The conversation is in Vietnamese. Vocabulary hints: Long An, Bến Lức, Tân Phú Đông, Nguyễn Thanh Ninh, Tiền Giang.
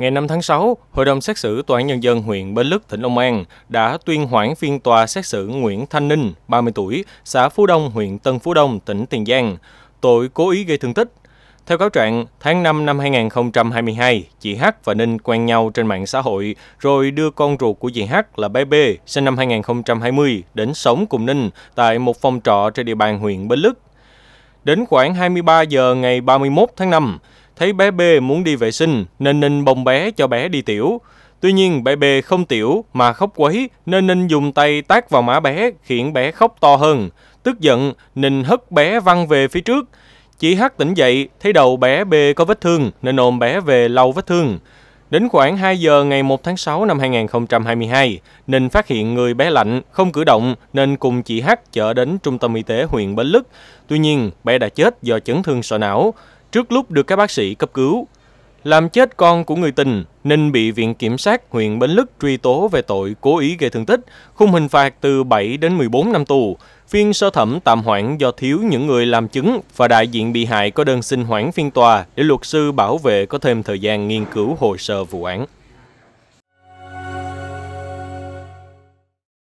Ngày 5 tháng 6, Hội đồng xét xử Tòa án Nhân dân huyện Bến Lức, tỉnh Long An đã tuyên hoãn phiên tòa xét xử Nguyễn Thanh Ninh, 30 tuổi, xã Phú Đông, huyện Tân Phú Đông, tỉnh Tiền Giang, tội cố ý gây thương tích. Theo cáo trạng, tháng 5 năm 2022, chị H và Ninh quen nhau trên mạng xã hội rồi đưa con ruột của chị H là bé B, sinh năm 2020, đến sống cùng Ninh tại một phòng trọ trên địa bàn huyện Bến Lức. Đến khoảng 23 giờ ngày 31 tháng 5, thấy bé B muốn đi vệ sinh nên Ninh bồng bé cho bé đi tiểu. Tuy nhiên, bé B không tiểu mà khóc quấy nên Ninh dùng tay tát vào má bé khiến bé khóc to hơn. Tức giận, Ninh hất bé văng về phía trước. Chị H tỉnh dậy, thấy đầu bé B có vết thương nên ôm bé về lau vết thương. Đến khoảng 2 giờ ngày 1 tháng 6 năm 2022, Ninh phát hiện người bé lạnh, không cử động nên cùng chị H chở đến Trung tâm Y tế huyện Bến Lức. Tuy nhiên, bé đã chết do chấn thương sọ não, trước lúc được các bác sĩ cấp cứu. Làm chết con của người tình, Ninh bị Viện Kiểm sát huyện Bến Lức truy tố về tội cố ý gây thương tích, khung hình phạt từ 7 đến 14 năm tù. Phiên sơ thẩm tạm hoãn do thiếu những người làm chứng và đại diện bị hại có đơn xin hoãn phiên tòa để luật sư bảo vệ có thêm thời gian nghiên cứu hồ sơ vụ án.